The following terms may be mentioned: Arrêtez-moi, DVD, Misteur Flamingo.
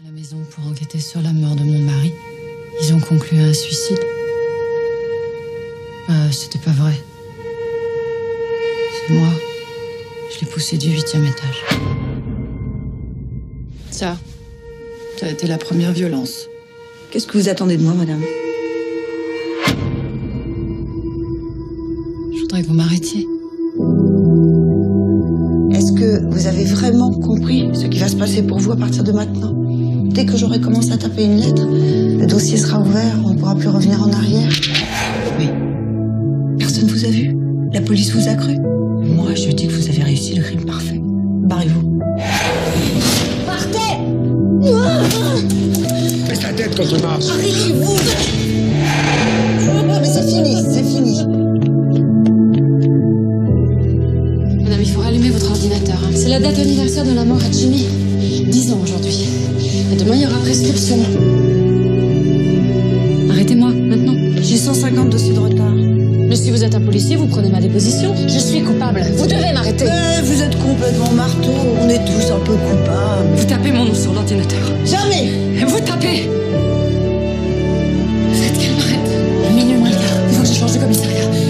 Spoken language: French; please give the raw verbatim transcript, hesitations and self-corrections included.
À la maison pour enquêter sur la mort de mon mari, ils ont conclu à un suicide. Euh, c'était pas vrai. C'est moi. Je l'ai poussé du huitième étage. Ça, ça a été la première violence. Qu'est-ce que vous attendez de moi, madame? Je voudrais que vous m'arrêtiez. Est-ce que vous avez vraiment compris ce qui va se passer pour vous à partir de maintenant? Dès que j'aurai commencé à taper une lettre, le dossier sera ouvert, on ne pourra plus revenir en arrière. Mais personne ne vous a vu. La police vous a cru. Moi, je dis que vous avez réussi le crime parfait. Barrez-vous. Partez! Baisse la tête quand je marche. Arrêtez-vous! Non mais c'est fini, c'est fini. Madame, il faut rallumer votre ordinateur. Hein. C'est la date anniversaire de la mort à Jimmy. Dix ans aujourd'hui. Et demain, il y aura prescription. Arrêtez-moi, maintenant. J'ai cent cinquante dossiers de retard. Mais si vous êtes un policier, vous prenez ma déposition. Je suis coupable. Vous devez m'arrêter. Euh, vous êtes complètement marteau. On est tous un peu coupables. Vous tapez mon nom sur l'ordinateur. Jamais. Vous tapez. Faites qu'elle m'arrête. Minuit moins le quart. Il faut que je change de commissariat.